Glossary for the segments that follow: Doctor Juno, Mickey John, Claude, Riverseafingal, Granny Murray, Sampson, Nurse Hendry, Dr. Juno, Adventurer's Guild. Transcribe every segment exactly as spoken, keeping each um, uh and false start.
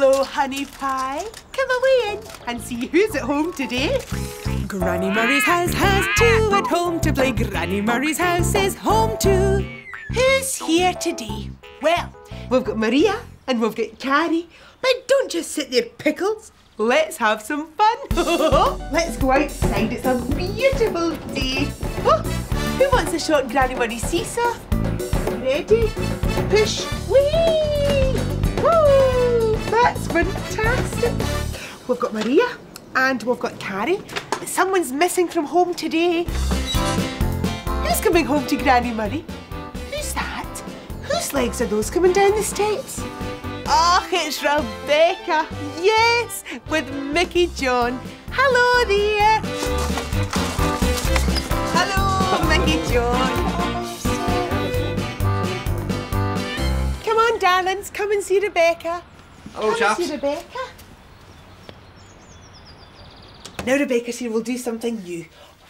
Hello, honey pie. Come away in and see who's at home today. Granny Murray's house has two at home to play. Granny Murray's house is home too. Who's here today? Well, we've got Maria and we've got Carrie. But don't just sit there, Pickles. Let's have some fun. Let's go outside. It's a beautiful day. Oh, who wants a short Granny Murray seesaw? Ready? Push. Whee! Woo! That's fantastic. We've got Maria and we've got Carrie. But someone's missing from home today. Who's coming home to Granny Murray? Who's that? Whose legs are those coming down the steps? Oh, it's Rebecca. Yes, with Mickey John. Hello there. Hello, Mickey John. Come on, darlings, come and see Rebecca. Hello, come chaps. And see Rebecca. Now Rebecca's here, we'll do something new.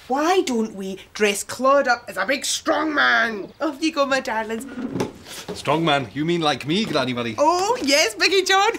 Why don't we dress Claude up as a big strong man? Off you go, my darlings. Strong man? You mean like me, Granny Murray? Oh, yes, Mickey John.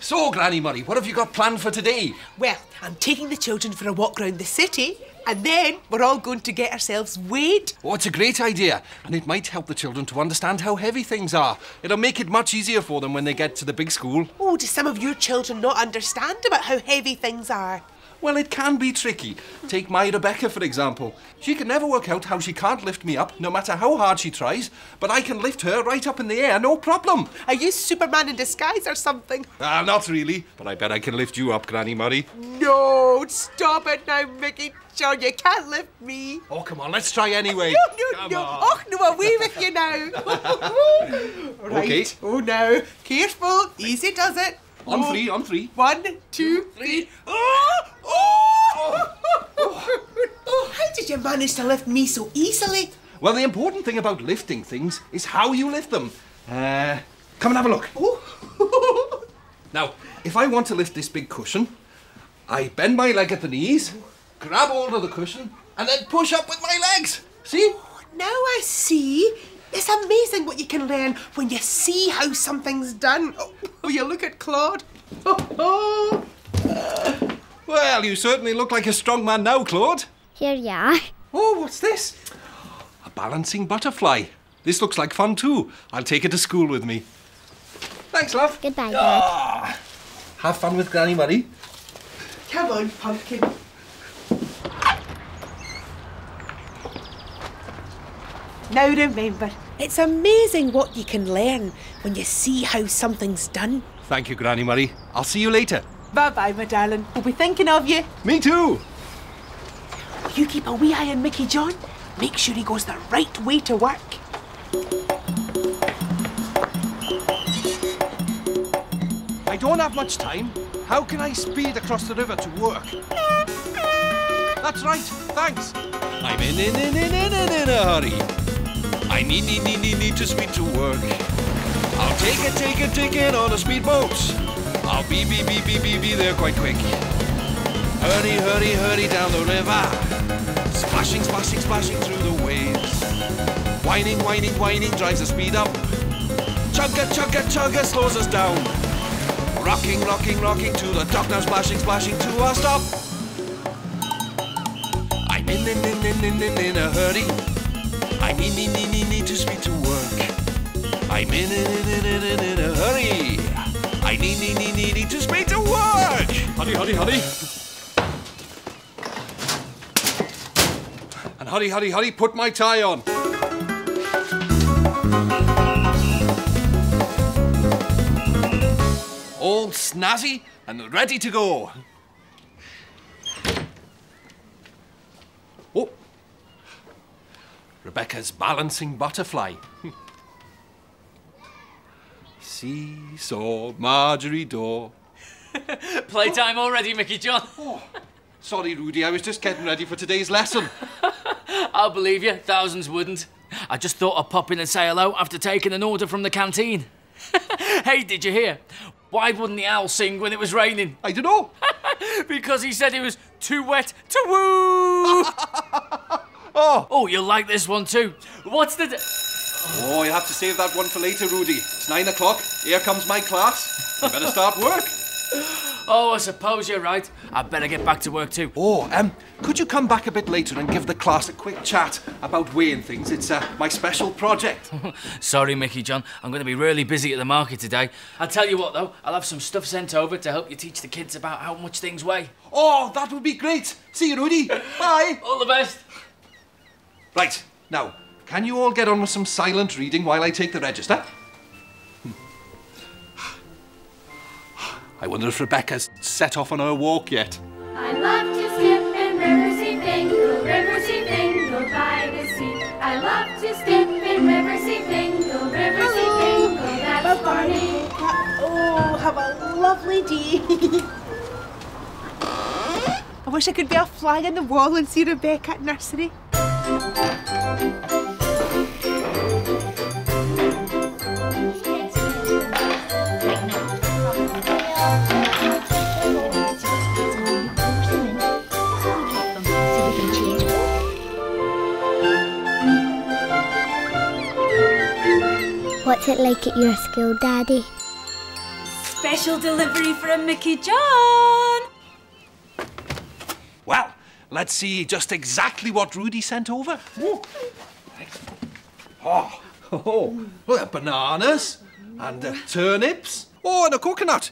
So, Granny Murray, what have you got planned for today? Well, I'm taking the children for a walk round the city, and then we're all going to get ourselves weighed. Oh, it's a great idea, and it might help the children to understand how heavy things are. It'll make it much easier for them when they get to the big school. Oh, do some of your children not understand about how heavy things are? Well, it can be tricky. Take my Rebecca, for example. She can never work out how she can't lift me up, no matter how hard she tries, but I can lift her right up in the air, no problem. Are you Superman in disguise or something? Ah, not really, but I bet I can lift you up, Granny Murray. No, stop it now, Mickey John, you can't lift me. Oh, come on, let's try anyway. No, no, come no. On. Oh, no, away with you now. Right. Okay. Oh, no. Careful, easy does it. On oh. three, on three. One, two, three. Oh! Oh! Oh! Oh! How did you manage to lift me so easily? Well, the important thing about lifting things is how you lift them. Uh, come and have a look. Oh. Now, if I want to lift this big cushion, I bend my leg at the knees, grab hold of the cushion, and then push up with my legs. See? Oh, now I see. It's amazing what you can learn when you see how something's done. Oh, oh you look at Claude. Oh, oh. Well, you certainly look like a strong man now, Claude. Here you are. Oh, what's this? A balancing butterfly. This looks like fun too. I'll take it to school with me. Thanks, love. Goodbye, Dad. Oh, have fun with Granny Murray. Come on, pumpkin. Now remember, it's amazing what you can learn when you see how something's done. Thank you, Granny Murray. I'll see you later. Bye-bye, my darling. We'll be thinking of you. Me too. You keep a wee eye on Mickey John. Make sure he goes the right way to work. I don't have much time. How can I speed across the river to work? That's right. Thanks. I'm in, in, in, in, in, in, in a hurry. I need, need, need, need, need to speed to work. I'll take it, take it, take it on a speedboat. I'll be, be, be, be, be, be there quite quick. Hurry, hurry, hurry down the river. Splashing, splashing, splashing through the waves. Whining, whining, whining drives the speed up. Chugga, chugga, chugga slows us down. Rocking, rocking, rocking to the dock now. Splashing, splashing to a stop. I'm in, in, in, in, in, in, in a hurry. I need, need, need, need, need to speed to work. I'm in, in, in, in, in, in a hurry. I need, need, need, need, need to speed to work. Hurry, hurry, hurry. And hurry, hurry, hurry, put my tie on. All snazzy and ready to go. Oh. Rebecca's balancing butterfly. See-saw, Margery Daw. Playtime already, Mickey John. Oh, sorry, Rudy, I was just getting ready for today's lesson. I'll believe you, thousands wouldn't. I just thought I'd pop in and say hello after taking an order from the canteen. Hey, did you hear? Why wouldn't the owl sing when it was raining? I don't know. Because he said it was too wet to woo. Oh. Oh, you'll like this one too. What's the... D Oh, you'll have to save that one for later, Rudy. It's nine o'clock. Here comes my class. You better start work. Oh, I suppose you're right. I'd better get back to work too. Oh, um, could you come back a bit later and give the class a quick chat about weighing things? It's uh, my special project. Sorry, Mickey John. I'm going to be really busy at the market today. I'll tell you what, though. I'll have some stuff sent over to help you teach the kids about how much things weigh. Oh, that would be great. See you, Rudy. Bye. All the best. Right, now, can you all get on with some silent reading while I take the register? I wonder if Rebecca's set off on her walk yet. I love to skip in Riverseafingal, Riverseafingal by the sea. I love to skip in Riverseafingal, Riverseafingal, that's for me. Oh, have a lovely day. I wish I could be a fly on the wall and see Rebecca at nursery. What's it like at your school, Daddy? Special delivery for a Mickey John! Well, let's see just exactly what Rudy sent over. Oh, oh, oh. Well, bananas and uh, turnips. Oh, and a coconut.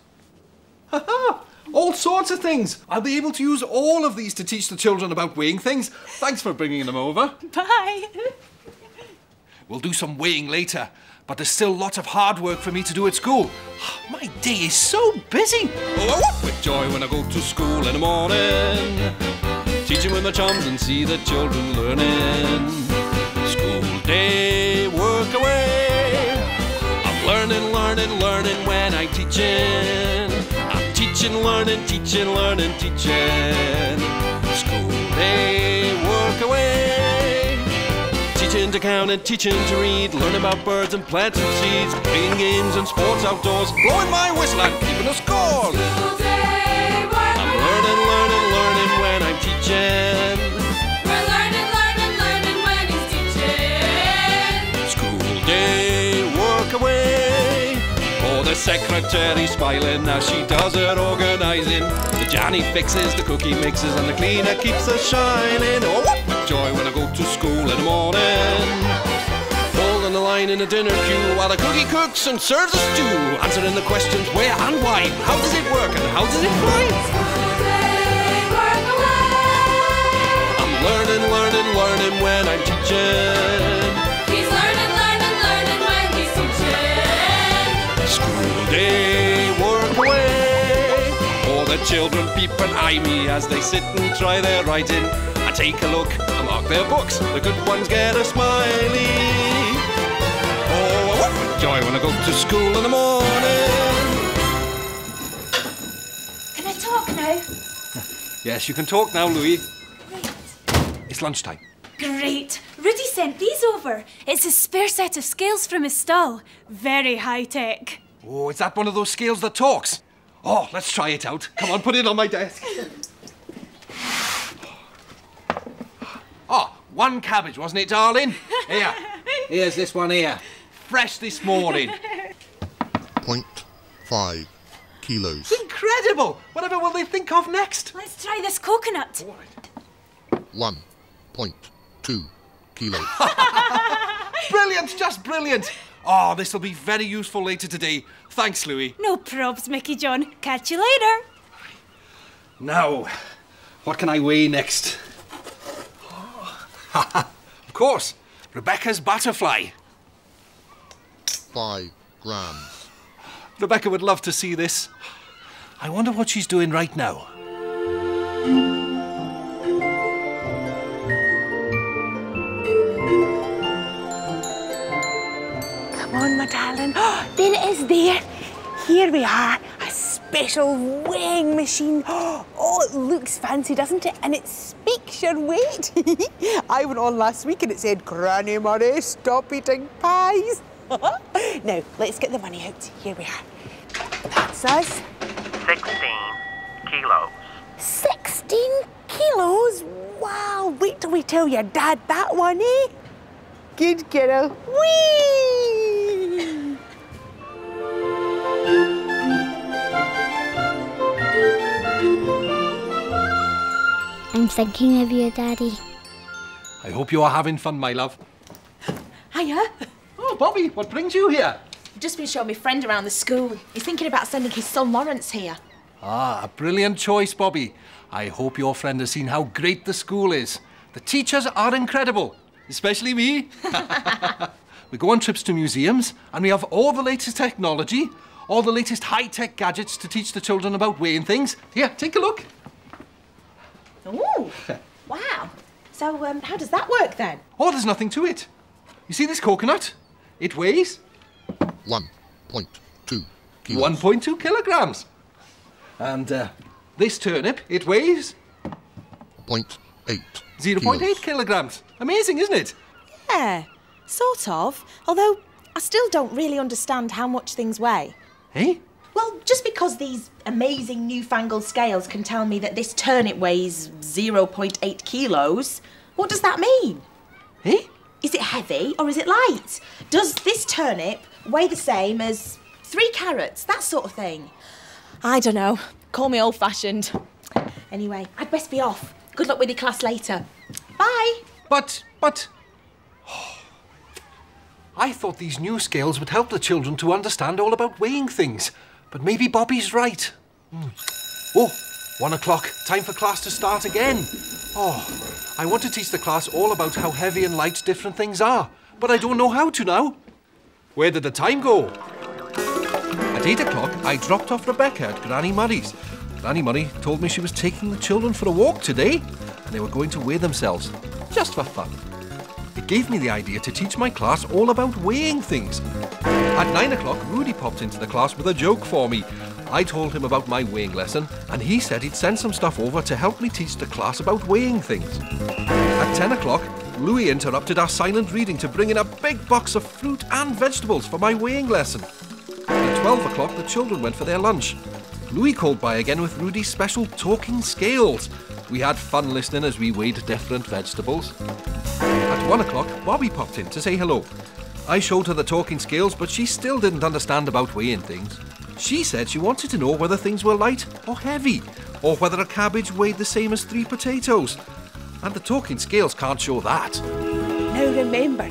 Ha-ha! All sorts of things. I'll be able to use all of these to teach the children about weighing things. Thanks for bringing them over. Bye. We'll do some weighing later, but there's still lots of hard work for me to do at school. My day is so busy. Oh, I walk with joy when I go to school in the morning, teaching with my chums and see the children learning. School day, work away. I'm learning, learning, learning when I'm teaching. I'm teaching, learning, teaching, learning, teaching. School day, work away. Teaching to count and teaching to read, learn about birds and plants and seeds, playing games and sports outdoors, blowing my whistle and keeping a score. School day, work I'm learning, learning, learning when I'm teaching. We're learning, learning, learning when he's teaching. School day, work away. Oh, the secretary's smiling now she does her organising. The Johnny fixes, the cookie mixes, and the cleaner keeps her shining. Oh, what? Joy when I go to school in the morning, holding the line in the dinner queue while the cookie cooks and serves a stew, answering the questions where and why, how does it work and how does it fly? School day, work away. I'm learning, learning, learning when I'm teaching. He's learning, learning, learning when he's teaching. School day, work away. Oh, the children peep and eye me as they sit and try their writing. I take a look, I mark their books, the good ones get a smiley. Oh, I want with joy when I go to school in the morning. Can I talk now? Yes, you can talk now, Louis. Great. It's lunchtime. Great. Rudy sent these over. It's a spare set of scales from his stall. Very high-tech. Oh, is that one of those scales that talks? Oh, let's try it out. Come on, put it on my desk. Oh, one cabbage, wasn't it, darling? Here. Here's this one here. Fresh this morning. zero point five kilos. Incredible! Whatever will they think of next? Let's try this coconut. All right. one point two kilos. Brilliant, just brilliant. Oh, this will be very useful later today. Thanks, Louis. No probs, Mickey John. Catch you later. Now, what can I weigh next? Of course, Rebecca's butterfly. Five grams. Rebecca would love to see this. I wonder what she's doing right now. Come on, my darling. Oh, there it is there. Here we are. A special weighing machine. Oh, it looks fancy, doesn't it? And it speaks your weight. I went on last week and it said, Granny Murray, stop eating pies. Now, let's get the money out. Here we are. That's us. sixteen kilos. sixteen kilos? Wow, wait till we tell your dad that one, eh? Good kiddo. Whee! I'm thinking of you, Daddy. I hope you are having fun, my love. Hiya. Oh, Bobby, what brings you here? I've just been showing my friend around the school. He's thinking about sending his son Lawrence here. Ah, a brilliant choice, Bobby. I hope your friend has seen how great the school is. The teachers are incredible, especially me. We go on trips to museums and we have all the latest technology, all the latest high-tech gadgets to teach the children about weighing things. Here, take a look. Ooh, wow. So, um, how does that work then? Oh, there's nothing to it. You see this coconut? It weighs... one point two kilos. one point two kilograms. And uh, this turnip, it weighs... zero point eight. zero point eight kilograms. Amazing, isn't it? Yeah, sort of. Although, I still don't really understand how much things weigh. Eh? Well, just because these amazing newfangled scales can tell me that this turnip weighs zero point eight kilos, what does that mean? Eh? Is it heavy or is it light? Does this turnip weigh the same as three carrots, that sort of thing? I don't know. Call me old-fashioned. Anyway, I'd best be off. Good luck with your class later. Bye. But, but... Oh, I thought these new scales would help the children to understand all about weighing things. But maybe Bobby's right. Mm. Oh, one o'clock. Time for class to start again. Oh, I want to teach the class all about how heavy and light different things are. But I don't know how to now. Where did the time go? At eight o'clock, I dropped off Rebecca at Granny Murray's. Granny Murray told me she was taking the children for a walk today and they were going to weigh themselves, just for fun. It gave me the idea to teach my class all about weighing things. At nine o'clock, Rudy popped into the class with a joke for me. I told him about my weighing lesson and he said he'd send some stuff over to help me teach the class about weighing things. At ten o'clock, Louie interrupted our silent reading to bring in a big box of fruit and vegetables for my weighing lesson. At twelve o'clock, the children went for their lunch. Louis called by again with Rudy's special talking scales. We had fun listening as we weighed different vegetables. At one o'clock, Bobby popped in to say hello. I showed her the talking scales, but she still didn't understand about weighing things. She said she wanted to know whether things were light or heavy, or whether a cabbage weighed the same as three potatoes. And the talking scales can't show that. Now remember,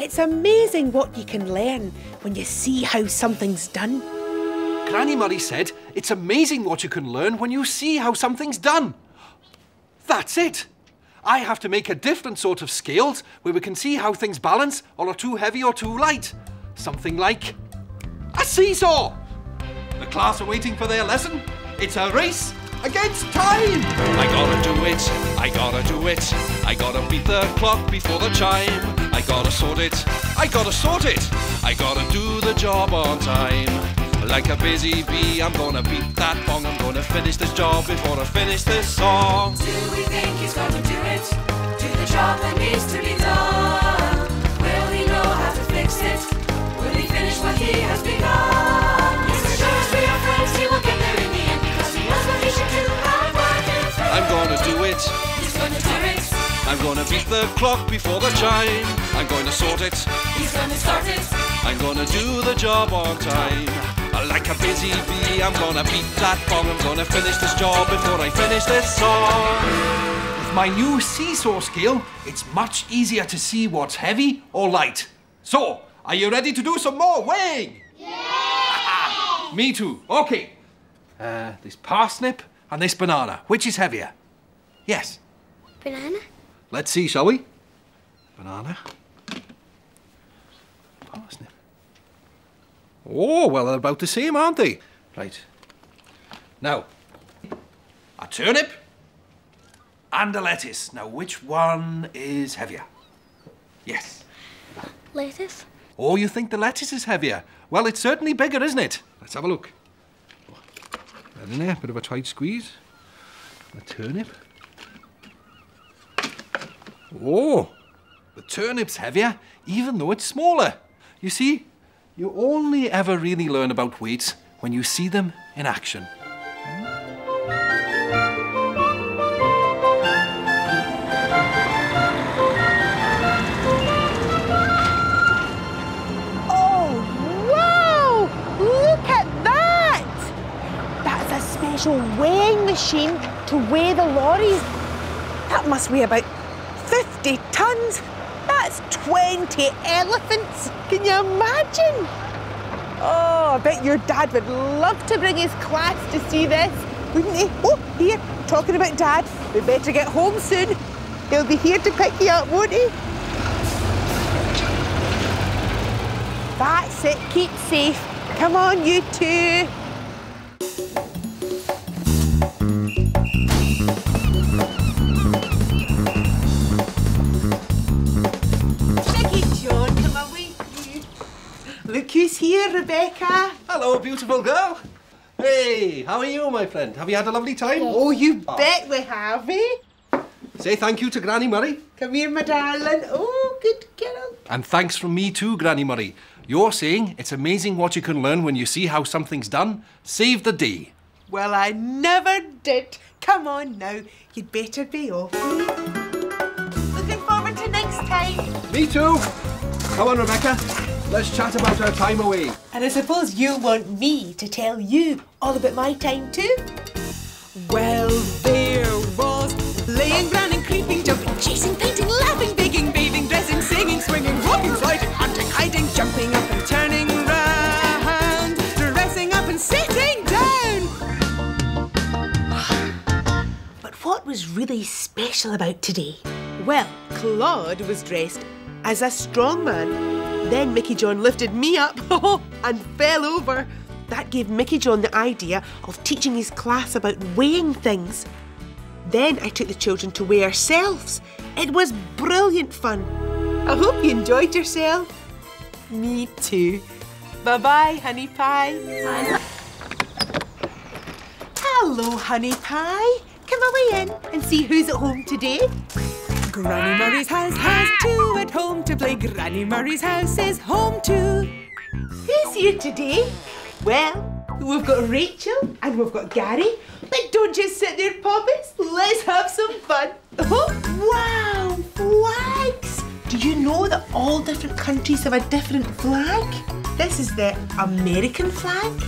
it's amazing what you can learn when you see how something's done. Granny Murray said, it's amazing what you can learn when you see how something's done. That's it. I have to make a different sort of scales where we can see how things balance or are too heavy or too light. Something like a seesaw. The class are waiting for their lesson. It's a race against time. I gotta do it. I gotta do it. I gotta beat the clock before the chime. I gotta sort it, I gotta sort it, I gotta do the job on time. Like a busy bee, I'm gonna beat that bong, I'm gonna finish this job before I finish this song. Do we think he's gonna do it? Do the job that needs to be done? Will he know how to fix it? Will he finish what he has begun? Yes, as sure as we are friends, he will get there in the end, because he knows what he should do, hard work and through. I'm gonna do it. He's gonna do it. I'm gonna beat the clock before the chime. I'm gonna sort it. He's gonna start it. I'm gonna do the job on time. Like a busy bee, I'm gonna beat that bong. I'm gonna finish this job before I finish this song. With my new seesaw scale, it's much easier to see what's heavy or light. So, are you ready to do some more weighing? Yeah! Me too. Okay. Uh, this parsnip and this banana. Which is heavier? Yes. Banana. Let's see, shall we? Banana. Parsnip. Oh, well, they're about the same, aren't they? Right. Now, a turnip and a lettuce. Now, which one is heavier? Yes. Lettuce. Oh, you think the lettuce is heavier? Well, it's certainly bigger, isn't it? Let's have a look. That in there, a bit of a tight squeeze. A turnip. Oh, the turnip's heavier, even though it's smaller. You see, you only ever really learn about weights when you see them in action. machine to weigh the lorries. That must weigh about fifty tons. That's twenty elephants. Can you imagine? Oh, I bet your dad would love to bring his class to see this, wouldn't he? Oh, here, talking about Dad. We better get home soon. He'll be here to pick you up, won't he? That's it. Keep safe. Come on, you two. Who's here, Rebecca? Hello, beautiful girl. Hey, how are you, my friend? Have you had a lovely time? Oh, you oh. bet we have, eh? Say thank you to Granny Murray. Come here, my darling. Oh, good girl. And thanks from me too, Granny Murray. You're saying it's amazing what you can learn when you see how something's done. Save the day. Well, I never did. Come on now, you'd better be off. Looking forward to next time. Me too. Come on, Rebecca. Let's chat about our time away. And I suppose you want me to tell you all about my time too? Well, there was laying, running, creeping, jumping, chasing, painting, laughing, digging, bathing, dressing, singing, swinging, walking, sliding, hunting, hiding, jumping up and turning round, dressing up and sitting down. But what was really special about today? Well, Claude was dressed as a strongman. Then Mickey John lifted me up and fell over. That gave Mickey John the idea of teaching his class about weighing things. Then I took the children to weigh ourselves. It was brilliant fun. I hope you enjoyed yourself. Me too. Bye-bye, honey pie. Bye. Hello, honey pie. Come away in and see who's at home today. Granny Murray's house has two at home to play. Granny Murray's house is home too. Who's here today? Well, we've got Rachel and we've got Gary. But don't just sit there, Poppets. Let's have some fun. Oh, wow, flags. Do you know that all different countries have a different flag? This is the American flag.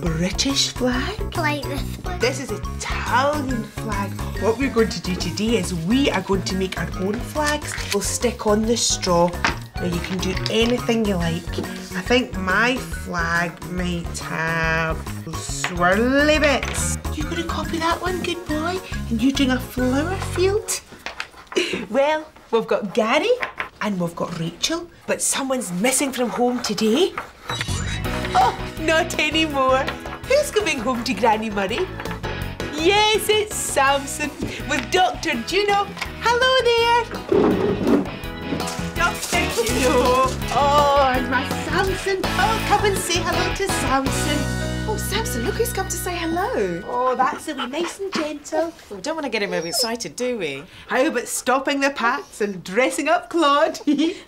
British flag. Like this one. This is Italian flag. What we're going to do today is we are going to make our own flags. We'll stick on the straw. Now you can do anything you like. I think my flag might have swirly bits. You're going to copy that one, good boy. And you're doing a flower field. Well, we've got Gary and we've got Rachel, but someone's missing from home today. Oh, not anymore. Who's coming home to Granny Murray? Yes, it's Sampson with Doctor Juno. Hello there. Doctor Juno. Oh, and my Sampson. Oh, come and say hello to Sampson. Oh, Sampson, look who's come to say hello. Oh, that's a wee nice and gentle. We don't want to get him really excited, do we? How about stopping the pats and dressing up Claude?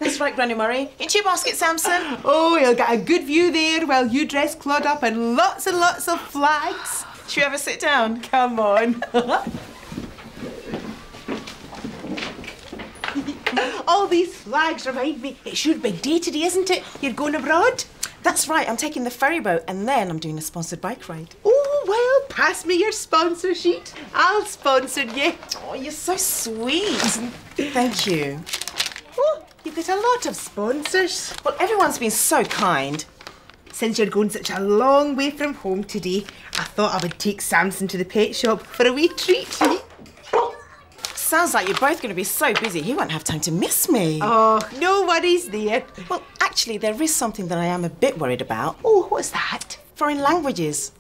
That's right, Granny Murray. Into your basket, Sampson. Oh, he'll get a good view there while you dress Claude up in lots and lots of flags. Should we ever sit down? Come on. All these flags remind me, it's your big day today, isn't it? You're going abroad? That's right, I'm taking the ferry boat and then I'm doing a sponsored bike ride. Oh, well, pass me your sponsor sheet. I'll sponsor you. Oh, you're so sweet. Thank you. Oh, you've got a lot of sponsors. Well, everyone's been so kind. Since you're going such a long way from home today, I thought I would take Sampson to the pet shop for a wee treat. Sounds like you're both going to be so busy, he won't have time to miss me. Oh, no worries there. Well, actually, there is something that I am a bit worried about. Oh, what's that? Foreign languages.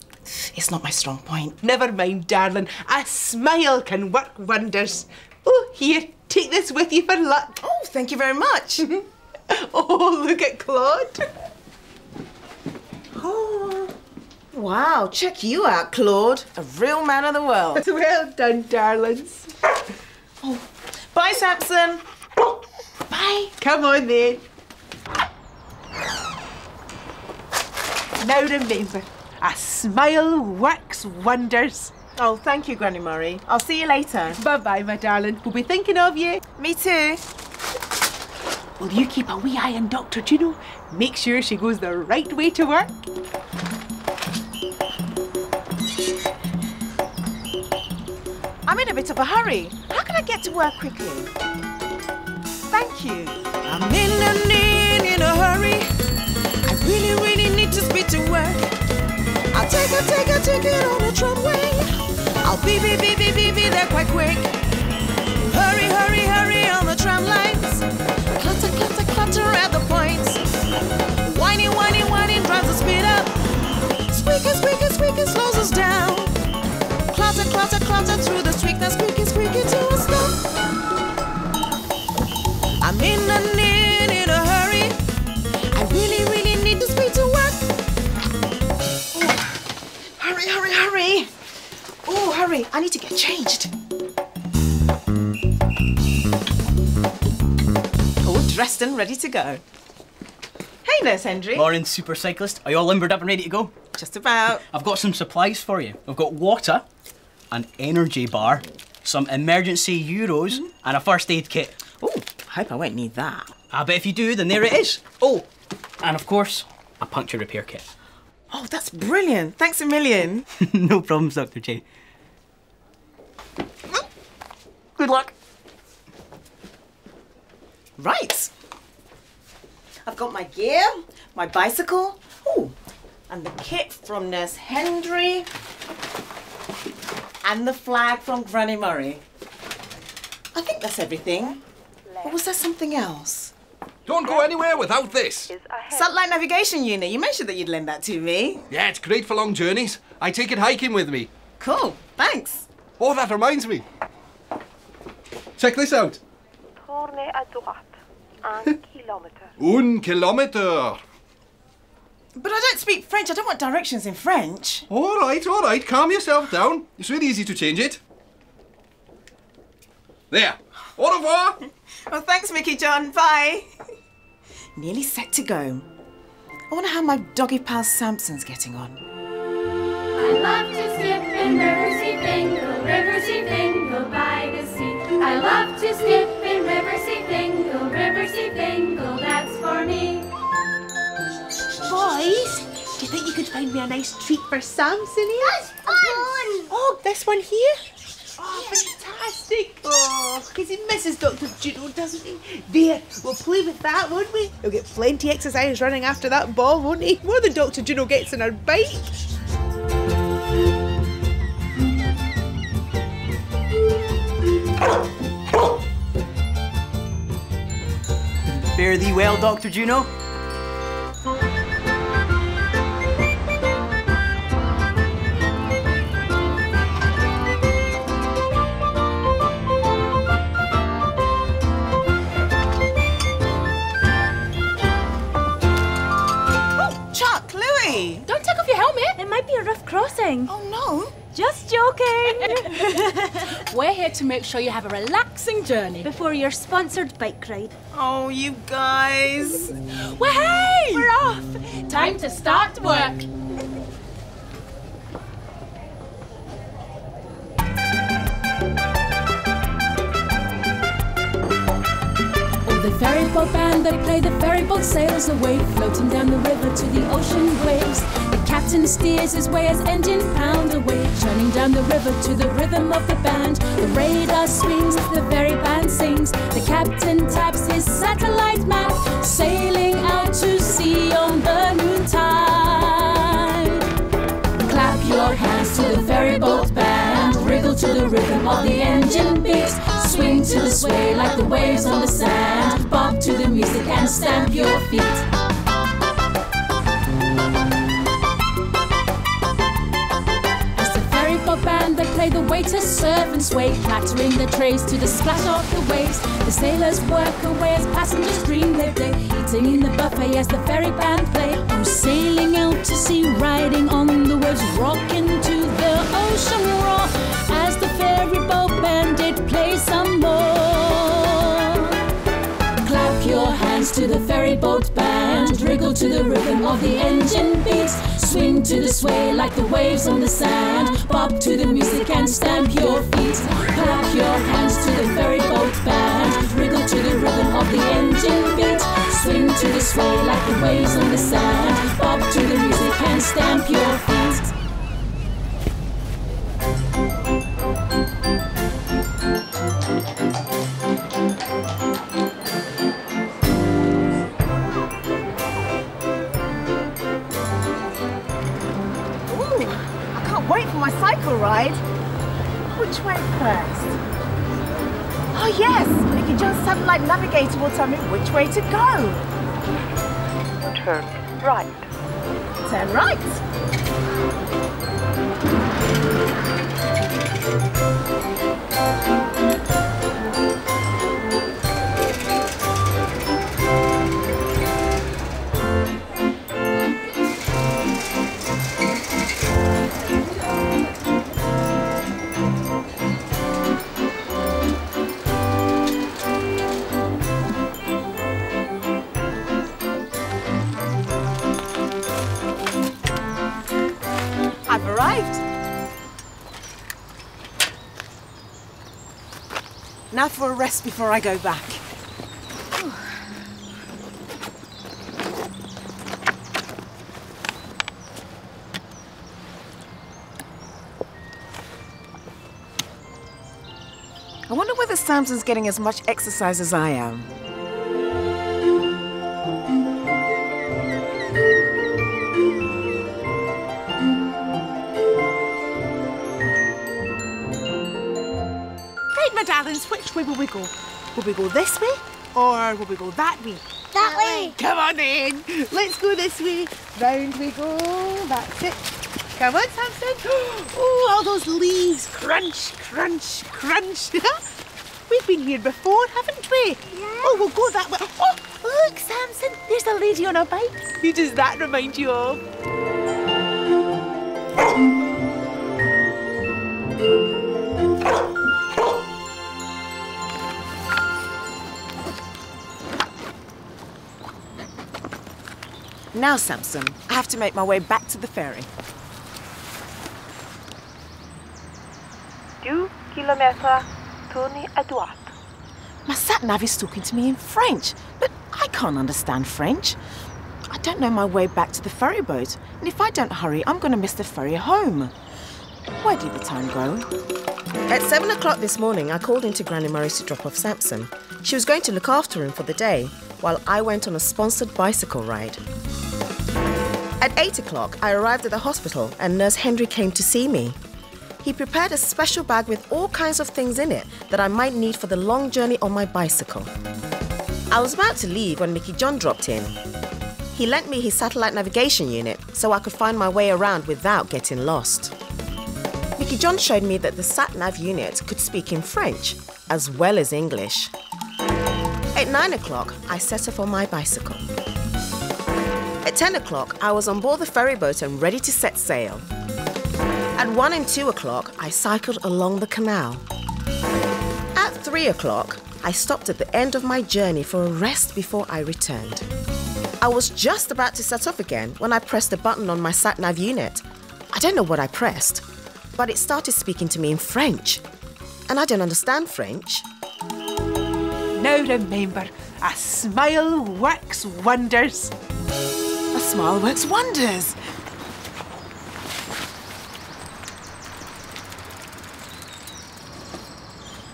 It's not my strong point. Never mind, darling. A smile can work wonders. Oh, here, take this with you for luck. Oh, thank you very much. Oh, look at Claude. Oh. Wow, check you out, Claude. A real man of the world. Well done, darlings. Oh. Bye, Sampson. Bye. Come on, then. Now remember, a smile works wonders. Oh, thank you, Granny Murray. I'll see you later. Bye-bye, my darling. We'll be thinking of you. Me too. Will you keep a wee eye on Doctor Juno? Make sure she goes the right way to work. I'm in a bit of a hurry. How can I get to work quickly? Thank you. I'm in a need, in a hurry. I really, really need to speed to work. I'll take a, take a ticket on the tramway. I'll be, be, be, be, be, be there quite quick. Hurry, hurry, hurry on the tram lines. Clutter, clutter, clutter at the points. Whining, whining, whining drives the speed up. Squeaky, squeaky, squeaky slows us down. Clutter, clutter, clutter through the street. Now squeaky, squeaky to a stop. I'm in a need, in a hurry. I really, really need to speed to work. Ooh. Hurry, hurry, hurry. Oh, hurry. I need to get changed. All dressed and ready to go. Hey, Nurse Hendry. Morning, super cyclist. Are you all limbered up and ready to go? Just about. I've got some supplies for you. I've got water, an energy bar, some emergency euros, mm-hmm. and a first aid kit. Oh, I hope I won't need that. I bet if you do, then there it is. Oh, and of course, a puncture repair kit. Oh, that's brilliant. Thanks a million. No problems, Doctor J. Good luck. Right. I've got my gear, my bicycle, ooh, and the kit from Nurse Hendry, and the flag from Granny Murray. I think that's everything. Or was there something else? Don't go anywhere without this. Satellite navigation unit. You mentioned that you'd lend that to me. Yeah, it's great for long journeys. I take it hiking with me. Cool, thanks. Oh, that reminds me. Check this out. Tourne à droite. Un kilometer. Un kilometer. But I don't speak French. I don't want directions in French. All right, all right. Calm yourself down. It's really easy to change it. There. Au revoir. Well, thanks, Mickey John. Bye. Nearly set to go. I wonder how my doggy pal Sampson's getting on. I love to skip in Riverseafingal, Riverseafingal by the sea. I love to skip in Riverseafingal, Riverseafingal, that's for me. Boys, do you think you could find me a nice treat for Sampson here? That's fun! Oh, this one here? Oh, fantastic! Oh, because he misses Doctor Juno, doesn't he? There, we'll play with that, won't we? He'll get plenty of exercise running after that ball, won't he? More than Doctor Juno gets on her bike. Fare thee well, Doctor Juno. Crossing. Oh no! Just joking! We're here to make sure you have a relaxing journey before your sponsored bike ride. Oh, you guys! Well, hey! We're off! Time to start work! Oh, the ferry boat band, they play, the ferry boat sails away, floating down the river to the ocean waves. Captain steers his way as engine pound away, churning down the river to the rhythm of the band. The radar swings, the very band sings. The captain taps his satellite map, sailing out to sea on the noontide. Clap your hands to the ferry boat band, wriggle to the rhythm of the engine beats. Swing to the sway like the waves on the sand, bob to the music and stamp your feet. They play the waiters serve and sway, clattering the trays to the splash of the waves. The sailors work away as passengers dream their day, eating in the buffet as the ferry band play. I'm sailing out to sea, riding on the waves, rocking to the ocean roar as the ferry boat bandit plays some more. Clap your hands to the ferry boat band, wriggle to the rhythm of the engine beats. Swing to the sway like the waves on the sand, bob to the music and stamp your feet. Clap your hands to the ferry boat band, wriggle to the rhythm of the engine beat. Swing to the sway like the waves on the sand, bob to the music and stamp your feet. cycle ride? Which way first? Oh yes, Mickey John's satellite navigator will tell me which way to go. Turn right. Turn right. Now for a rest before I go back. Ooh. I wonder whether Sampson's getting as much exercise as I am. Which way will we go? Will we go this way or will we go that way? That, that way. way! Come on then! Let's go this way. Round we go. That's it. Come on, Sampson. Oh, all those leaves. Crunch, crunch, crunch. We've been here before, haven't we? Yes. Oh, we'll go that way. Oh, look, Sampson. There's a lady on a bike. Who does that remind you of? Now, Sampson, I have to make my way back to the ferry. Two kilometres, turn à droite. My sat-nav is talking to me in French, but I can't understand French. I don't know my way back to the ferry boat, and if I don't hurry, I'm going to miss the ferry home. Where did the time go? At seven o'clock this morning, I called into Granny Murray's to drop off Sampson. She was going to look after him for the day, while I went on a sponsored bicycle ride. At eight o'clock, I arrived at the hospital and Nurse Hendry came to see me. He prepared a special bag with all kinds of things in it that I might need for the long journey on my bicycle. I was about to leave when Mickey John dropped in. He lent me his satellite navigation unit so I could find my way around without getting lost. Mickey John showed me that the sat-nav unit could speak in French as well as English. At nine o'clock, I set off on my bicycle. At ten o'clock, I was on board the ferry boat and ready to set sail. At one and two o'clock, I cycled along the canal. At three o'clock, I stopped at the end of my journey for a rest before I returned. I was just about to set off again when I pressed a button on my sat-nav unit. I don't know what I pressed, but it started speaking to me in French. And I don't understand French. Now remember, a smile works wonders. A smile works wonders.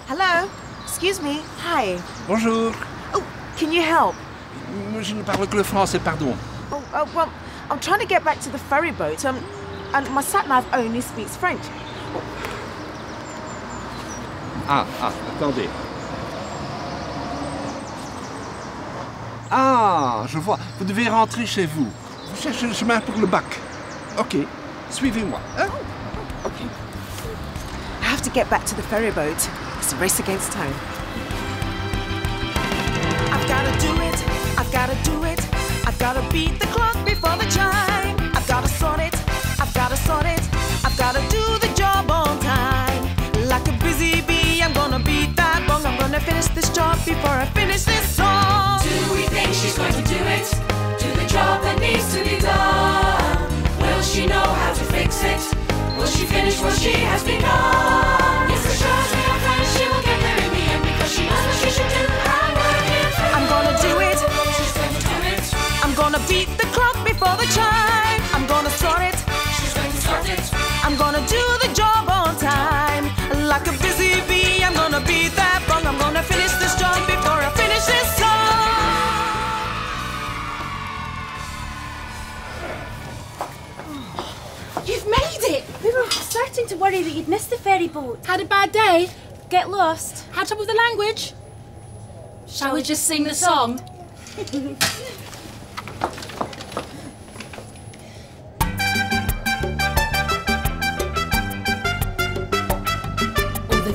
Hello, excuse me, hi. Bonjour. Oh, can you help? Je ne parle que le français, pardon. Oh, uh, well, I'm trying to get back to the ferry boat, um, and my sat-nav only speaks French. Oh. Ah, ah, attendez. Ah, je vois. Vous devez rentrer chez vous. Vous cherchez le chemin pour le bac. OK. Suivez-moi. Hein? Oh, OK. I have to get back to the ferry boat. It's a race against time. I've got to do it. I've got to do it. I've got to beat the clock before the chime. I've got to sort it. I've got to sort it. I've got to do the job on time. Like a busy bee, I'm going to beat that bong. I'm going to finish this job before I finish this song. She's going to do it, do the job that needs to be done. Will she know how to fix it? Will she finish what she has begun? Yes, assures me our friend she will get there in the end, because she knows what she should do. I work in front. I'm gonna do it. She's gonna do it. I'm gonna beat the clock before the chime. I'm gonna sort it. She's going to sort it. I'm gonna do the job on time. Like a busy bee, I'm gonna beat that bong. I'm gonna finish this job before I finish this song. starting to worry that you'd missed the ferry boat. Had a bad day? Get lost? Had trouble with the language? Shall, Shall we just sing the song?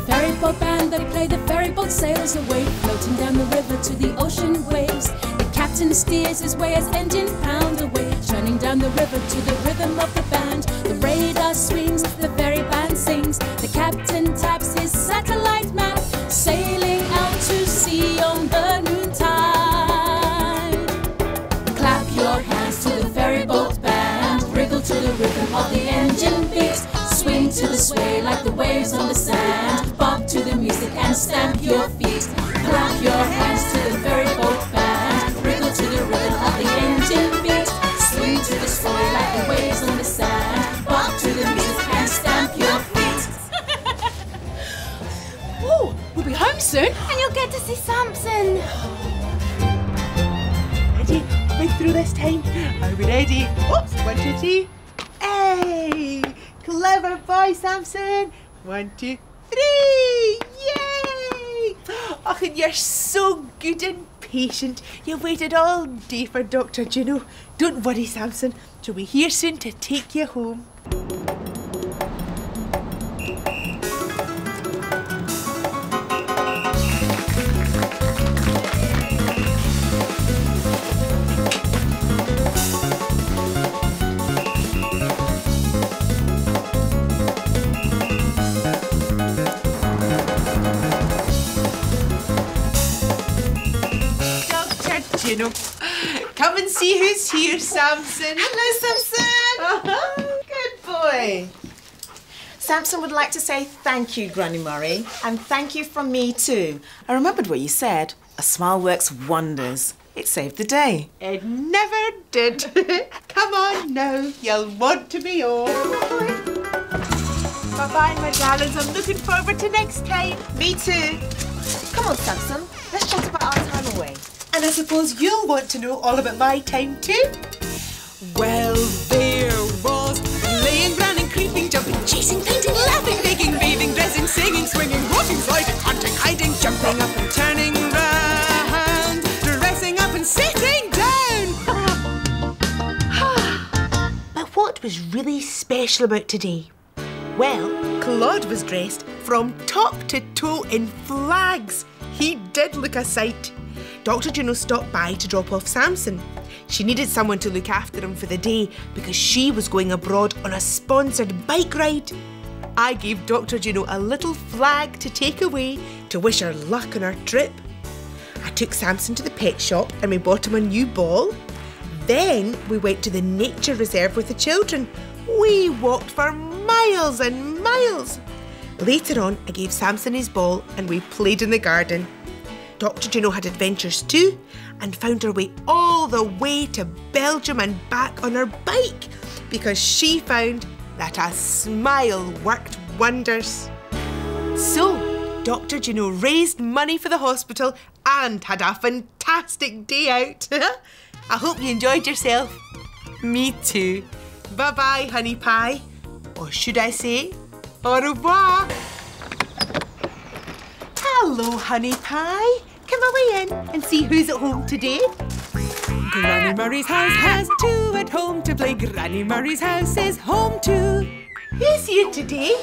Ferryboat band, they play the ferryboat sails away, floating down the river to the ocean waves. The captain steers his way as engine pound away, churning down the river to the rhythm of the band. The radar swings, the ferry band sings, the captain taps his satellite map, sailing out to sea on the noontide. Clap your hands to the ferryboat band, wriggle to the rhythm of the engine beats. Swing to the sway like the waves on the sand, bob to the music and stamp your feet. Clap your hands to the ferryboat band, wriggle to the rhythm of the engine beat. Swing to the sway like the waves on the sand, bob to the music and stamp your feet. Ooh, we'll be home soon and you'll get to see Sampson. Ready? We're through this time. Are we ready? Oops, one, two, three. Hey! Clever boy, Sampson! One, two, three! Yay! Oh, and you're so good and patient. You waited all day for Doctor Juno. Don't worry, Sampson. She'll be here soon to take you home. Come and see who's here, Sampson. Hello, Sampson. Oh, good boy. Sampson would like to say thank you, Granny Murray, and thank you from me too. I remembered what you said. A smile works wonders. It saved the day. It never did. Come on now, you'll want to be off. Bye-bye, my darlings. I'm looking forward to next time. Me too. Come on, Sampson. Let's chat about our time away. And I suppose you'll want to know all about my time too. Well, there was laying, running, creeping, jumping, chasing, painting, laughing, baking, bathing, dressing, singing, swinging, walking, sliding, hunting, hiding, jumping up and turning round, dressing up and sitting down. But what was really special about today? Well, Claude was dressed from top to toe in flags. He did look a sight. Doctor Juno stopped by to drop off Sampson. She needed someone to look after him for the day because she was going abroad on a sponsored bike ride. I gave Doctor Juno a little flag to take away to wish her luck on her trip. I took Sampson to the pet shop and we bought him a new ball. Then we went to the nature reserve with the children. We walked for miles and miles. Later on, I gave Sampson his ball and we played in the garden. Doctor Juno had adventures too and found her way all the way to Belgium and back on her bike because she found that a smile worked wonders. So, Doctor Juno raised money for the hospital and had a fantastic day out. I hope you enjoyed yourself. Me too. Bye-bye, honey pie. Or should I say, au revoir. Hello, honey pie. Come away in and see who's at home today. Granny Murray's house has two at home to play. Granny Murray's house is home too. Who's here today?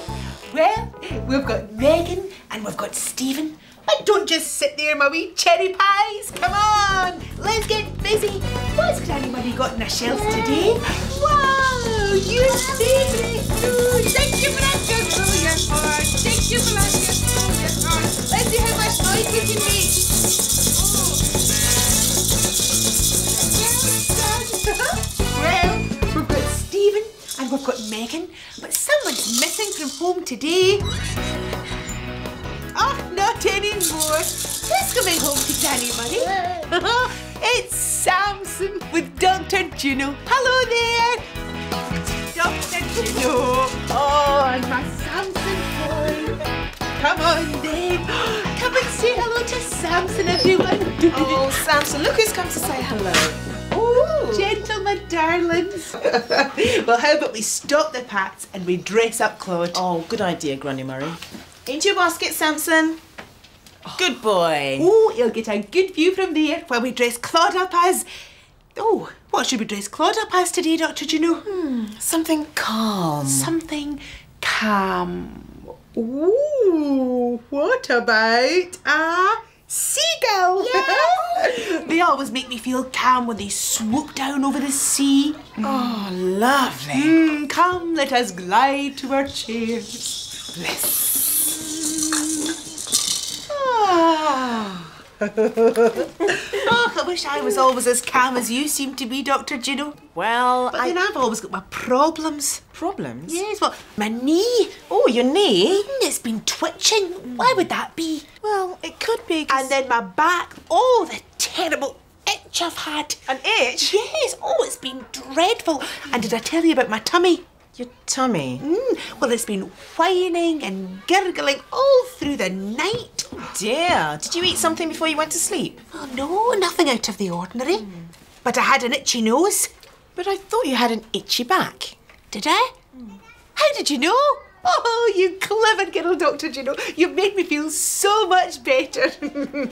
Well, we've got Megan and we've got Stephen. And don't just sit there, my wee cherry pies. Come on, let's get busy. What's Granny Murray got in her shelves today? Wow, you favorite food. Thank you for that good brilliant heart. Thank you for that good brilliant heart. Let's see how much noise we can make. Oh. Well done. Well, we've got Stephen and we've got Megan, but someone's missing from home today. Oh, not anymore. Who's coming home to Granny Murray? It's Sampson with Doctor Juno. Hello there. Doctor Juno. Oh, and my Sampson boy. Come on then. Come and Say hello to Sampson, everyone. Oh, Sampson, look who's come to say hello. Oh, gentlemen, darlings. Well, how about we stop the pats and we dress up Claude? Oh, good idea, Granny Murray. Into your basket, Sampson. Oh. Good boy. Oh, you'll get a good view from there while we dress Claude up as... Oh, what should we dress Claude up as today, Doctor Juno? Hmm, something calm. Something calm. Ooh, what about a seagull? Yeah. They always make me feel calm when they swoop down over the sea. Mm. Oh, lovely. Mm, come, let us glide to our chairs. Bliss. Ah. Oh, I wish I was always as calm as you seem to be, Doctor Juno. Well, but I... then I've always got my problems. Problems? Yes, well, my knee. Oh, your knee? It's been twitching. Mm. Why would that be? Well, it could be. Cause... And then my back. Oh, the terrible itch I've had. An itch? Yes. Oh, it's been dreadful. Mm. And did I tell you about my tummy? Your tummy? Mm. Well, it's been whining and gurgling all through the night. Oh, dear. Did you eat something before you went to sleep? Oh, no, nothing out of the ordinary. Mm. But I had an itchy nose. But I thought you had an itchy back. Did I? Mm. How did you know? Oh, you clever girl, Doctor Juno. You've made me feel so much better.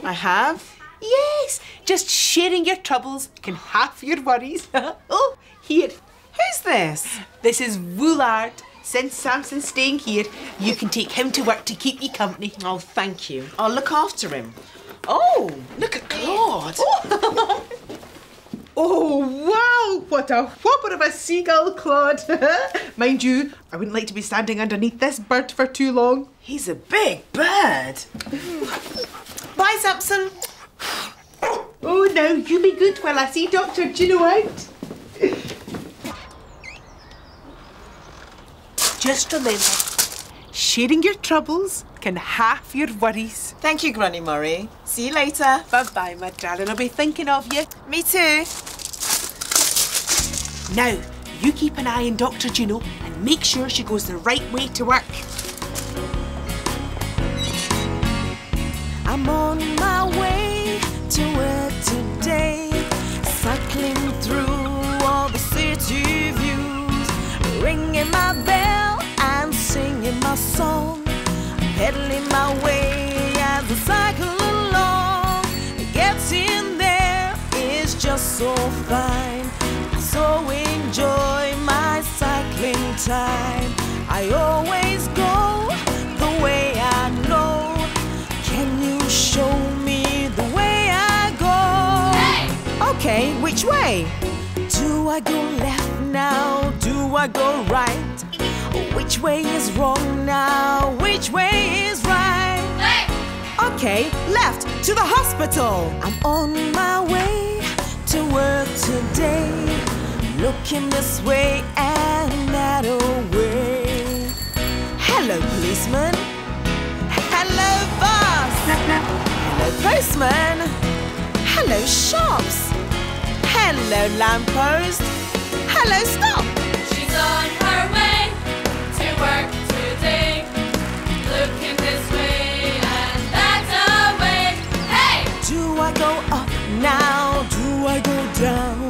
I have? Yes. Just sharing your troubles can half your worries. Oh, here. Who's this? This is Woolard. Since Samson's staying here, you can take him to work to keep you company. Oh, thank you. I'll look after him. Oh, look at Claude. Oh. Oh, wow, what a whopper of a seagull, Claude. Mind you, I wouldn't like to be standing underneath this bird for too long. He's a big bird. Bye, Sampson. Oh, now you be good while I see Doctor Juno out. Just remember, sharing your troubles can half your worries. Thank you, Granny Murray. See you later. Bye-bye, my darling. I'll be thinking of you. Me too. Now, you keep an eye on Doctor Juno and make sure she goes the right way to work. I'm on my way to work today, cycling through all the city views, ringing my bell and singing my song, pedaling my way as I cycle along. Getting there is just so fine. I so enjoy my cycling time. I always go the way I know. Can you show me the way I go? Hey! Okay, which way? Do I go left now? Do I go right? Which way is wrong now? Which way is right? Left. Okay, left to the hospital. I'm on my way to work today, looking this way and that away. Hello, policeman. Hello, boss. Hello, postman. Hello, shops. Hello, lamppost. Hello, stop. She's on her way. Work today, looking this way and that away. Hey! Do I go up now? Do I go down?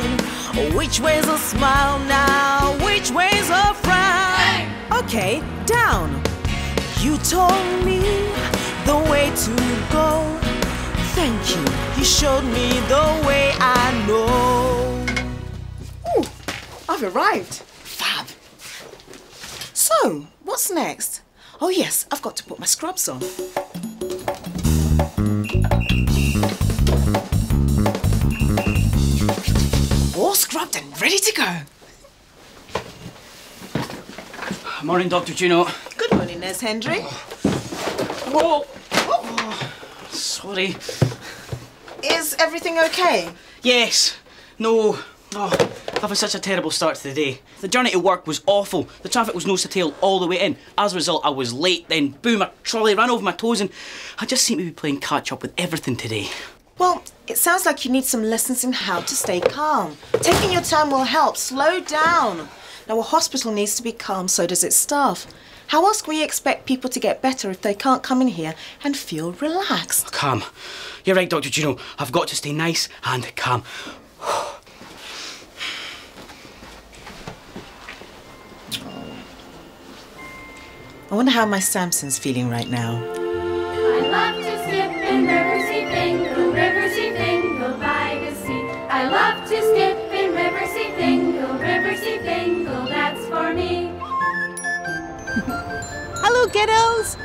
Which way's a smile now? Which way's a frown? Hey! Okay, down. You told me the way to go. Thank you. You showed me the way I know. Ooh, I've arrived. Fab. So, what's next? Oh yes, I've got to put my scrubs on. All scrubbed and ready to go. Morning, Doctor Juno. Good morning, Nurse Hendry. Whoa! Oh, sorry. Is everything okay? Yes. No. Oh. Having such a terrible start to the day. The journey to work was awful. The traffic was nose to tail all the way in. As a result, I was late, then boom, a trolley ran over my toes and I just seem to be playing catch up with everything today. Well, it sounds like you need some lessons in how to stay calm. Taking your time will help. Slow down. Now, a hospital needs to be calm, so does its staff. How else can we expect people to get better if they can't come in here and feel relaxed? Calm. You're right, Doctor Juno. I've got to stay nice and calm. I wonder how my Sampson's feeling right now. I love to skip in Riverseafingal, Riverseafingal by the sea. I love to skip in Riverseafingal, Riverseafingal, that's for me. Hello, kiddos.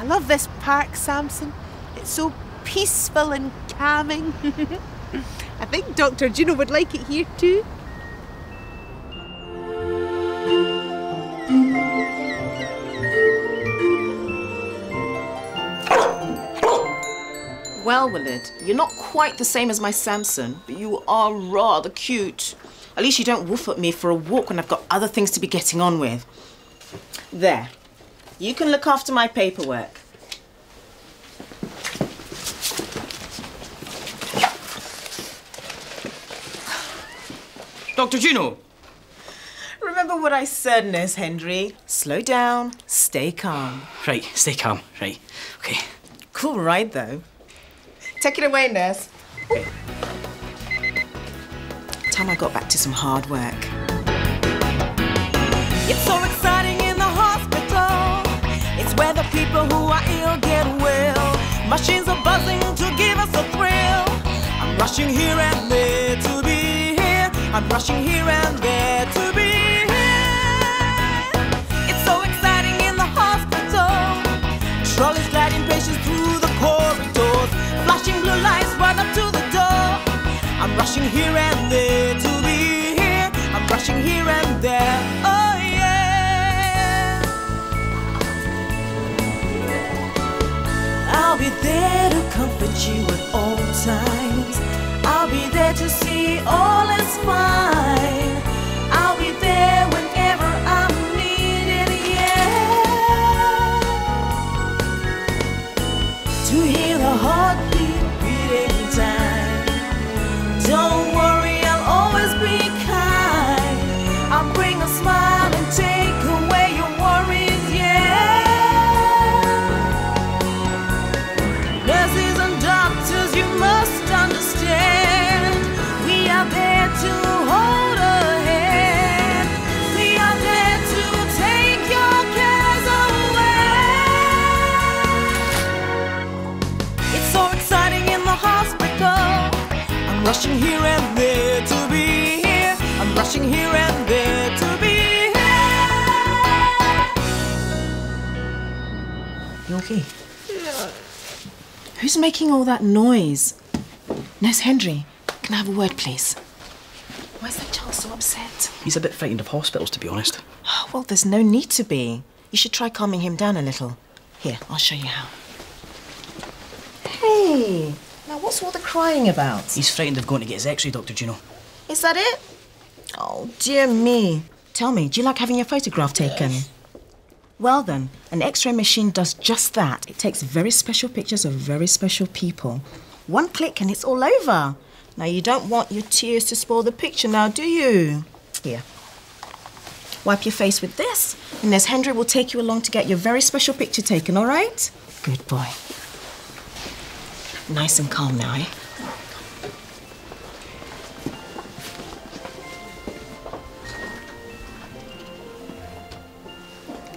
I love this park, Sampson. It's so peaceful and calming. I think Doctor Juno would like it here too. Well, Willard, you're not quite the same as my Sampson, but you are rather cute. At least you don't woof at me for a walk when I've got other things to be getting on with. There. You can look after my paperwork. Doctor Juno! Remember what I said, Nurse Hendry. Slow down, stay calm. Right, stay calm, right. Okay. Cool ride, though. Take it away, Nurse. Okay. Time I got back to some hard work. It's so exciting in the hospital. It's where the people who are ill get well. Machines are buzzing to give us a thrill. I'm rushing here and there to be here. I'm rushing here and there to be here. It's so exciting in the hospital. Trolleys gliding patients through the corridors. Flashing blue lights right up to the door. I'm rushing here and there to be here. I'm rushing here and there, oh yeah. I'll be there to comfort you at all times. I'll be there to see all is fine. I'll be there whenever I'm needed, yeah. To hear a heartbeat beating time. Don't worry, I'll always be kind. I'll bring a smile and take away your worries, yeah. Nurses and doctors, you must understand. We are there to hold a hand. We are there to take your cares away. It's so exciting in the hospital. I'm rushing here and there to be here. I'm rushing here and there to be here. You okay? Yeah. Who's making all that noise? Nurse Hendry, can I have a word, please? Why is that child so upset? He's a bit frightened of hospitals, to be honest. Well, there's no need to be. You should try calming him down a little. Here, I'll show you how. Hey! Now, what's all the crying about? He's frightened of going to get his x-ray, Doctor Juno. Is that it? Oh, dear me. Tell me, do you like having your photograph taken? Yes. Well then, an x-ray machine does just that. It takes very special pictures of very special people. One click and it's all over. Now, you don't want your tears to spoil the picture now, do you? Here. Wipe your face with this, and Nurse Hendry will take you along to get your very special picture taken, all right? Good boy. Nice and calm now, eh?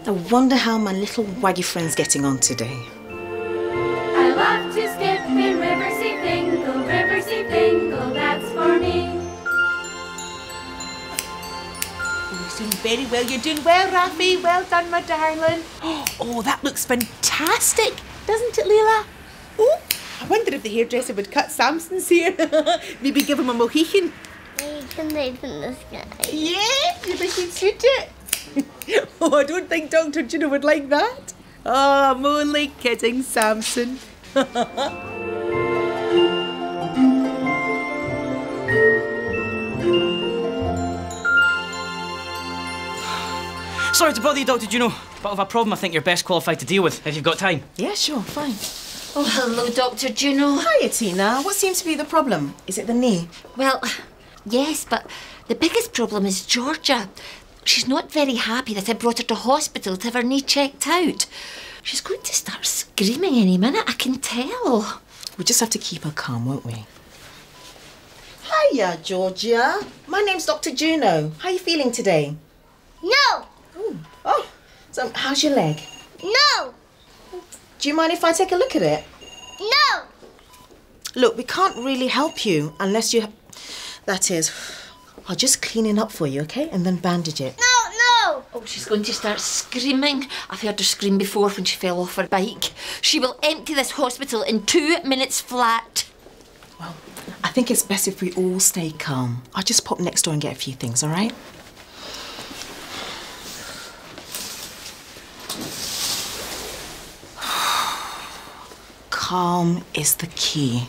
I wonder how my little waggy friend's getting on today. I love to skip in Riverseafingal, Riverseafingal, that's for me. You're doing very well, you're doing well, Rafi. Well done, my darling. Oh, that looks fantastic, doesn't it, Leela? Oh. I wonder if the hairdresser would cut Sampson's hair. Maybe give him a Mohican. You can live in the sky. Yeah, maybe he'd suit it. Oh, I don't think Doctor Juno would like that. Oh, I'm only kidding, Sampson. Sorry to bother you, Doctor Juno, but I've a problem I think you're best qualified to deal with, if you've got time. Yeah, sure, fine. Oh, hello, Doctor Juno. Hiya, Tina. What seems to be the problem? Is it the knee? Well, yes, but the biggest problem is Georgia. She's not very happy that I brought her to hospital to have her knee checked out. She's going to start screaming any minute, I can tell. We'll just have to keep her calm, won't we? Hiya, Georgia. My name's Doctor Juno. How are you feeling today? No. Ooh. Oh, so how's your leg? No. Do you mind if I take a look at it? No. Look, we can't really help you unless you... That is... I'll just clean it up for you, OK? And then bandage it. No, no! Oh, she's going to start screaming. I've heard her scream before when she fell off her bike. She will empty this hospital in two minutes flat. Well, I think it's best if we all stay calm. I'll just pop next door and get a few things, all right? Calm is the key.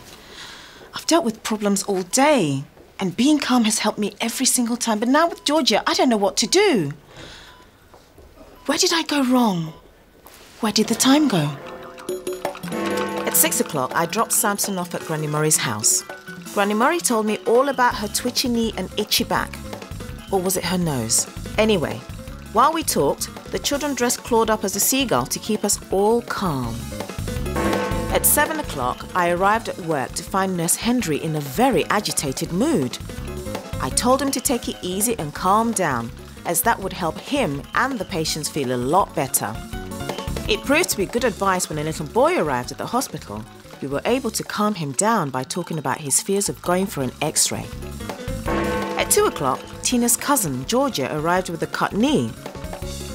I've dealt with problems all day. And being calm has helped me every single time. But now with Georgia, I don't know what to do. Where did I go wrong? Where did the time go? At six o'clock, I dropped Sampson off at Granny Murray's house. Granny Murray told me all about her twitchy knee and itchy back. Or was it her nose? Anyway, while we talked, the children dressed Claude up as a seagull to keep us all calm. At seven o'clock, I arrived at work to find Nurse Hendry in a very agitated mood. I told him to take it easy and calm down, as that would help him and the patients feel a lot better. It proved to be good advice when a little boy arrived at the hospital. We were able to calm him down by talking about his fears of going for an X-ray. At two o'clock, Tina's cousin, Georgia, arrived with a cut knee.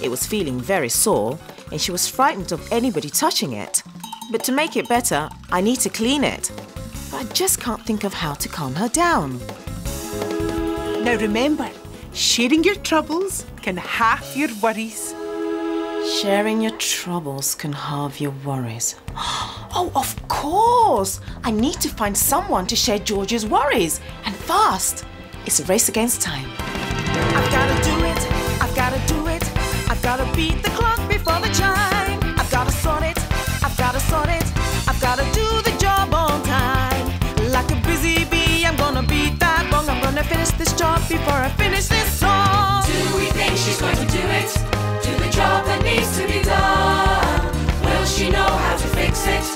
It was feeling very sore, and she was frightened of anybody touching it. But to make it better, I need to clean it. But I just can't think of how to calm her down. Now remember, sharing your troubles can halve your worries. Sharing your troubles can halve your worries. Oh, of course! I need to find someone to share Georgia's worries, and fast. It's a race against time. I've gotta do it, I've gotta do it. I've gotta beat the clock before the chime. I've gotta sort it. Gotta sort it, I've gotta do the job on time. Like a busy bee, I'm gonna beat that bong. I'm gonna finish this job before I finish this song. Do we think she's going to do it? Do the job that needs to be done? Will she know how to fix it?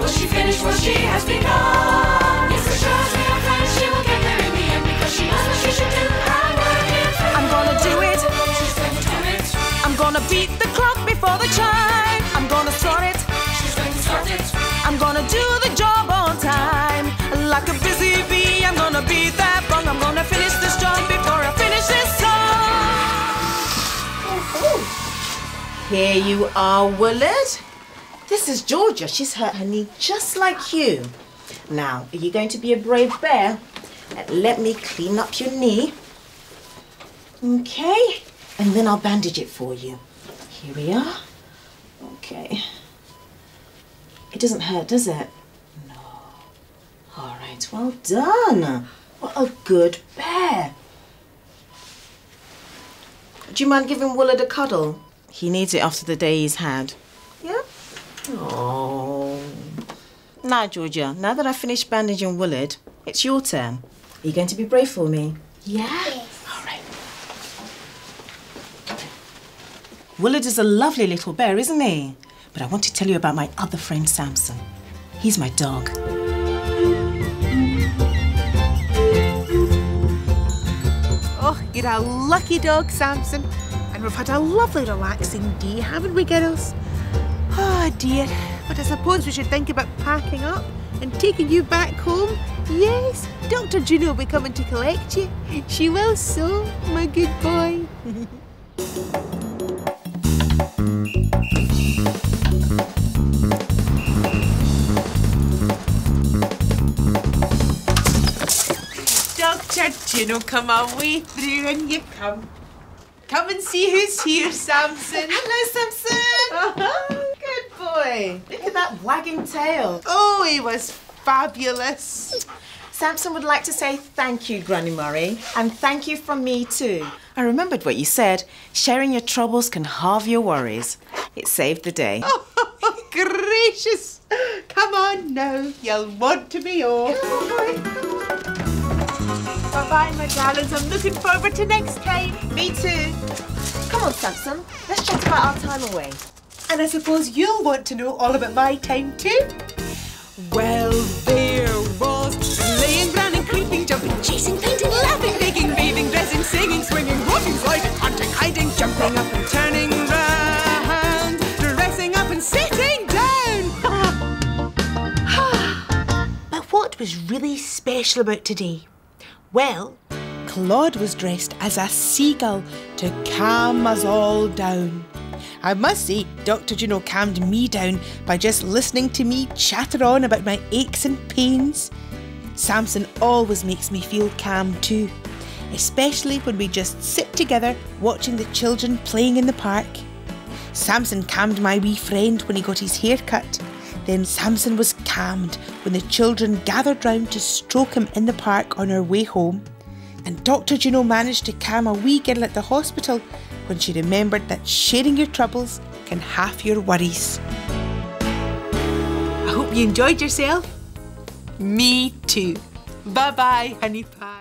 Will she finish what she has begun? Yes, for sure, as we are friends, she will get there in the end, because she knows what she should do. I'm working for I'm gonna do it. She's gonna do it. I'm gonna beat the clock before the chime. I'm gonna sort it. I'm gonna do the job on time. Like a busy bee, I'm gonna be that bong. I'm gonna finish this job before I finish this song. Here you are, Willard. This is Georgia. She's hurt her knee just like you. Now, are you going to be a brave bear? Let me clean up your knee. Okay. And then I'll bandage it for you. Here we are. Okay. It doesn't hurt, does it? No. All right, well done. What a good bear. Do you mind giving Willard a cuddle? He needs it after the day he's had. Yeah? Oh. Now, Georgia, now that I've finished bandaging Willard, it's your turn. Are you going to be brave for me? Yeah? Yes. All right. Willard is a lovely little bear, isn't he? But I want to tell you about my other friend, Sampson. He's my dog. Oh, you're a lucky dog, Sampson. And we've had a lovely, relaxing day, haven't we, girls? Oh, dear. But I suppose we should think about packing up and taking you back home. Yes, Doctor Juno will be coming to collect you. She will so, my good boy. Doctor Juno, come away through and you come. Come and see who's here, Sampson. Hello, Sampson. Oh, good boy. Look at that wagging tail. Oh, he was fabulous. Sampson would like to say thank you, Granny Murray, and thank you from me too. I remembered what you said. Sharing your troubles can halve your worries. It saved the day. Oh, gracious. Come on now. You'll want to be off. Come on, boy. Come on. Bye-bye, my darlings. I'm looking forward to next time. Me too. Come on, Sampson. Let's chat about our time away. And I suppose you'll want to know all about my time too. Well, there was laying, running, creeping, jumping, chasing, painting, laughing, baking, bathing, dressing, singing, swinging, walking, sliding, hunting, hiding, jumping up and turning round, dressing up and sitting down. But what was really special about today? Well, Claude was dressed as a seagull to calm us all down. I must say, Doctor Juno calmed me down by just listening to me chatter on about my aches and pains. Sampson always makes me feel calm too, especially when we just sit together watching the children playing in the park. Sampson calmed my wee friend when he got his hair cut. Then Sampson was calmed when the children gathered round to stroke him in the park on our way home. And Doctor Juno managed to calm a wee girl at the hospital when she remembered that sharing your troubles can half your worries. I hope you enjoyed yourself. Me too. Bye-bye, honey pie.